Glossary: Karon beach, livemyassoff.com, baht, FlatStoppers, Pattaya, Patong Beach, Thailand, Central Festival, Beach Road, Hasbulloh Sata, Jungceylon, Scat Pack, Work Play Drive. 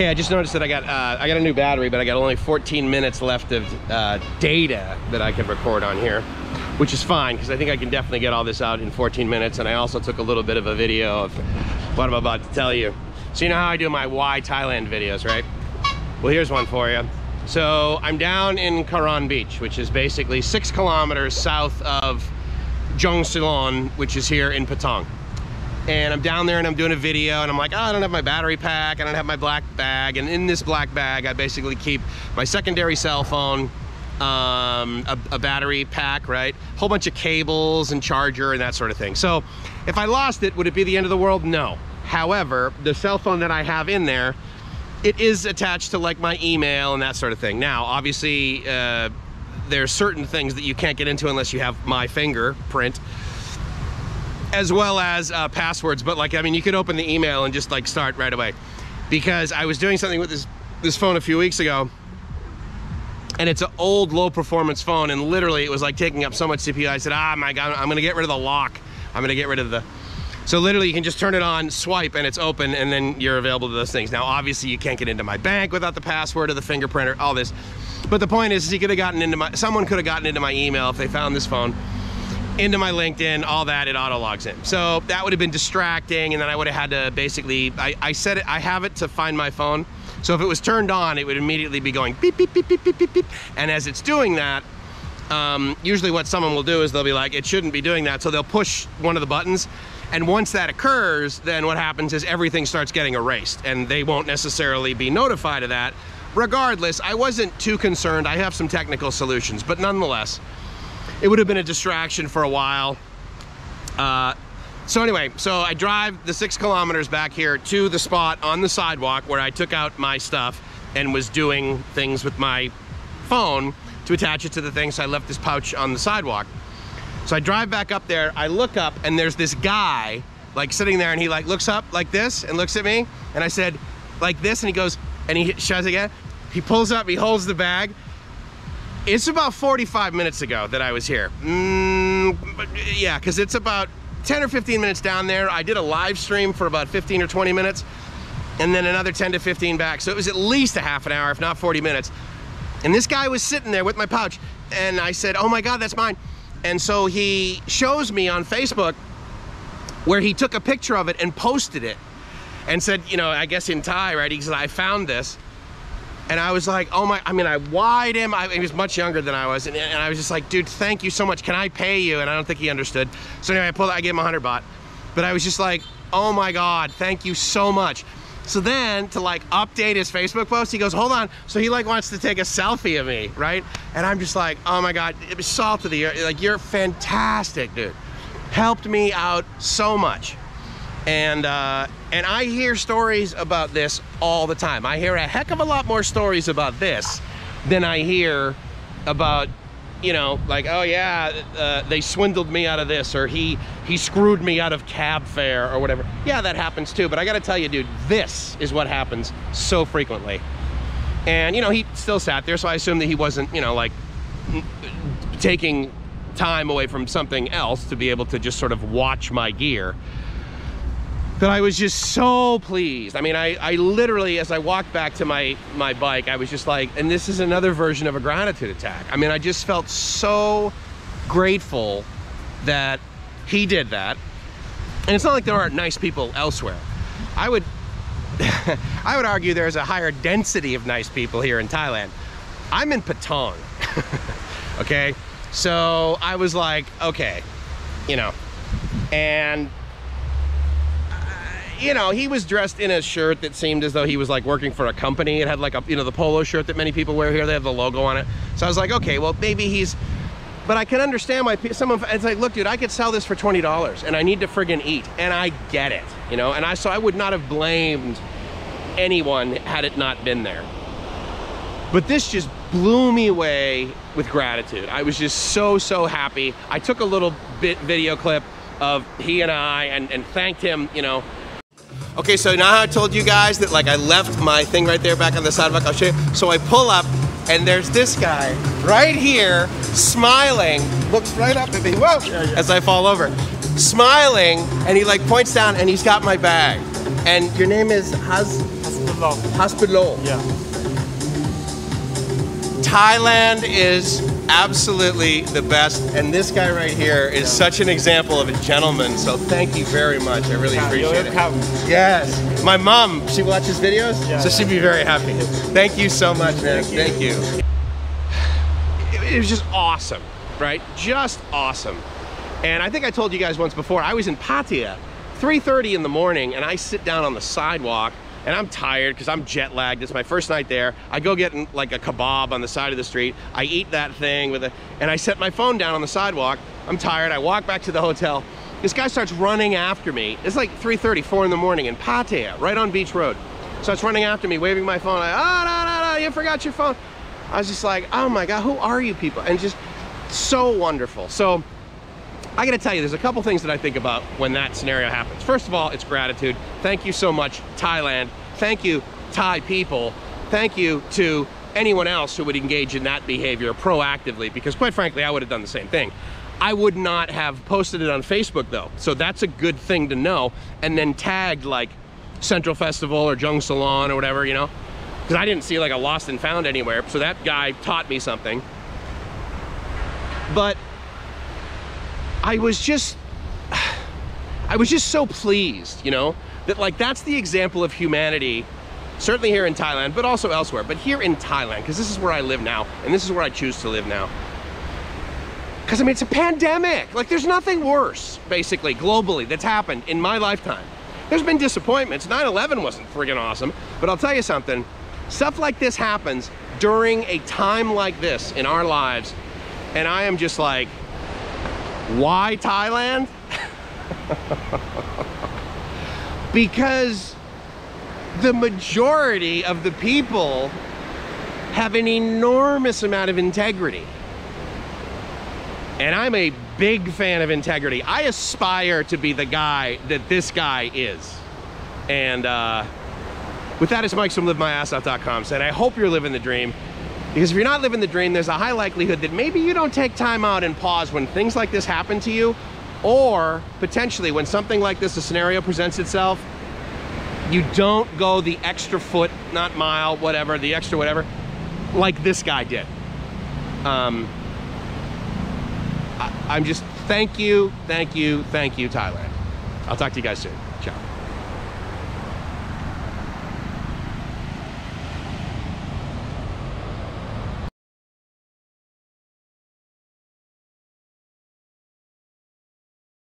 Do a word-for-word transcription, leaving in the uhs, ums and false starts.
Okay, I just noticed that I got uh, I got a new battery, but I got only fourteen minutes left of uh, data that I can record on here, which is fine because I think I can definitely get all this out in fourteen minutes. And I also took a little bit of a video of what I'm about to tell you. So you know how I do my why Thailand videos, right? Well, here's one for you. So I'm down in Karon Beach, which is basically six kilometers south of Jungceylon, which is here in Patong. And I'm down there and I'm doing a video and I'm like, oh, I don't have my battery pack, I don't have my black bag. And in this black bag, I basically keep my secondary cell phone, um, a, a battery pack, right? Whole bunch of cables and charger and that sort of thing. So if I lost it, would it be the end of the world? No. However, the cell phone that I have in there, it is attached to like my email and that sort of thing. Now, obviously, uh, there's certain things that you can't get into unless you have my fingerprint, as well as uh, passwords. But like, I mean, you could open the email and just like start right away, because I was doing something with this, this phone a few weeks ago, and it's an old low performance phone. And literally it was like taking up so much C P U. I said, ah, my God, I'm gonna get rid of the lock. I'm gonna get rid of the, so literally you can just turn it on, swipe, and it's open, and then you're available to those things. Now, obviously you can't get into my bank without the password or the fingerprint or all this. But the point is, is he could have gotten into my, someone could have gotten into my email if they found this phone, into my LinkedIn, all that, it auto logs in. So that would have been distracting, and then I would have had to basically, I, I set it, I have it to find my phone. So if it was turned on, it would immediately be going beep, beep, beep, beep, beep, beep, beep. And as it's doing that, um, usually what someone will do is they'll be like, it shouldn't be doing that. So they'll push one of the buttons. And once that occurs, then what happens is everything starts getting erased, and they won't necessarily be notified of that. Regardless, I wasn't too concerned. I have some technical solutions, but nonetheless, it would have been a distraction for a while. Uh, so anyway, so I drive the six kilometers back here to the spot on the sidewalk where I took out my stuff and was doing things with my phone to attach it to the thing. So I left this pouch on the sidewalk. So I drive back up there, I look up, and there's this guy like sitting there, and he like looks up like this and looks at me. And I said, like this, and he goes, and he shouts again. He pulls up, he holds the bag. It's about forty-five minutes ago that I was here. Mm, but yeah, because it's about ten or fifteen minutes down there. I did a live stream for about fifteen or twenty minutes, and then another ten to fifteen back. So it was at least a half an hour, if not forty minutes. And this guy was sitting there with my pouch, and I said, oh my God, that's mine. And so he shows me on Facebook where he took a picture of it and posted it and said, you know, I guess in Thai, right? He said, I found this. And I was like, oh my, I mean, I wide him. I, he was much younger than I was. And, and I was just like, dude, thank you so much. Can I pay you? And I don't think he understood. So anyway, I pulled, I gave him a hundred baht. But I was just like, oh my God, thank you so much. So then to like update his Facebook post, he goes, hold on. So he like wants to take a selfie of me, right? And I'm just like, oh my God, it was salt of the earth. Like, you're fantastic, dude. Helped me out so much. And, uh, and I hear stories about this all the time. I hear a heck of a lot more stories about this than I hear about, you know, like, oh yeah, uh, they swindled me out of this, or he, he screwed me out of cab fare or whatever. Yeah, that happens too, but I gotta tell you, dude, this is what happens so frequently. And, you know, he still sat there, so I assume that he wasn't, you know, like taking time away from something else to be able to just sort of watch my gear. But I was just so pleased. I mean, I, I literally, as I walked back to my, my bike, I was just like, and this is another version of a gratitude attack. I mean, I just felt so grateful that he did that. And it's not like there aren't nice people elsewhere. I would, I would argue there's a higher density of nice people here in Thailand. I'm in Patong, okay? So I was like, okay, you know, and you know, he was dressed in a shirt that seemed as though he was like working for a company. It had like a, you know, the polo shirt that many people wear here. They have the logo on it. So I was like, okay, well maybe he's, but I can understand why someone, it's like, look, dude, I could sell this for twenty dollars and I need to friggin' eat. And I get it, you know? And I, so I would not have blamed anyone had it not been there. But this just blew me away with gratitude. I was just so, so happy. I took a little bit video clip of he and I and, and thanked him, you know. Okay, so now I told you guys that like I left my thing right there back on the sidewalk. I'll show you. So I pull up and there's this guy right here smiling, looks right up at me, whoa, as I fall over. Smiling, and he like points down and he's got my bag. And your name is Has Hasbulloh. Hasbulloh. Yeah. Thailand is absolutely the best, and this guy right here is yeah. such an example of a gentleman, so thank you very much. I really appreciate it. Yes. My mom, she watches videos, yeah, so she'd be very happy. Thank you so much, man. Thank you. Thank you. It was just awesome, right? Just awesome. And I think I told you guys once before, I was in Pattaya, three thirty in the morning, and I sit down on the sidewalk, and I'm tired because I'm jet lagged. It's my first night there. I go get like a kebab on the side of the street. I eat that thing with a, and I set my phone down on the sidewalk. I'm tired. I walk back to the hotel. This guy starts running after me. It's like three thirty, four in the morning in Pattaya, right on Beach Road. So it's running after me, waving my phone. I, oh, no, no, no, you forgot your phone. I was just like, oh my God, who are you people? And just so wonderful. So I gotta tell you, there's a couple things that I think about when that scenario happens. First of all, it's gratitude. Thank you so much, Thailand. Thank you, Thai people. Thank you to anyone else who would engage in that behavior proactively, because quite frankly, I would have done the same thing. I would not have posted it on Facebook though. So that's a good thing to know. And then tagged like Central Festival or Jungceylon or whatever, you know? Because I didn't see like a lost and found anywhere, so that guy taught me something. But I was just, I was just so pleased, you know, that like that's the example of humanity, certainly here in Thailand, but also elsewhere. But here in Thailand, because this is where I live now, and this is where I choose to live now. Because I mean, it's a pandemic. Like there's nothing worse, basically, globally, that's happened in my lifetime. There's been disappointments. nine eleven wasn't friggin' awesome, but I'll tell you something. Stuff like this happens during a time like this in our lives, and I am just like, why Thailand? Because the majority of the people have an enormous amount of integrity. And I'm a big fan of integrity. I aspire to be the guy that this guy is. And, uh, with that, it's Mike from live my ass off dot com saying, I hope you're living the dream, because if you're not living the dream, there's a high likelihood that maybe you don't take time out and pause when things like this happen to you, or potentially when something like this, a scenario presents itself, you don't go the extra foot, not mile, whatever, the extra whatever, like this guy did. Um, I, I'm just, thank you, thank you, thank you, Thailand. I'll talk to you guys soon. Ciao.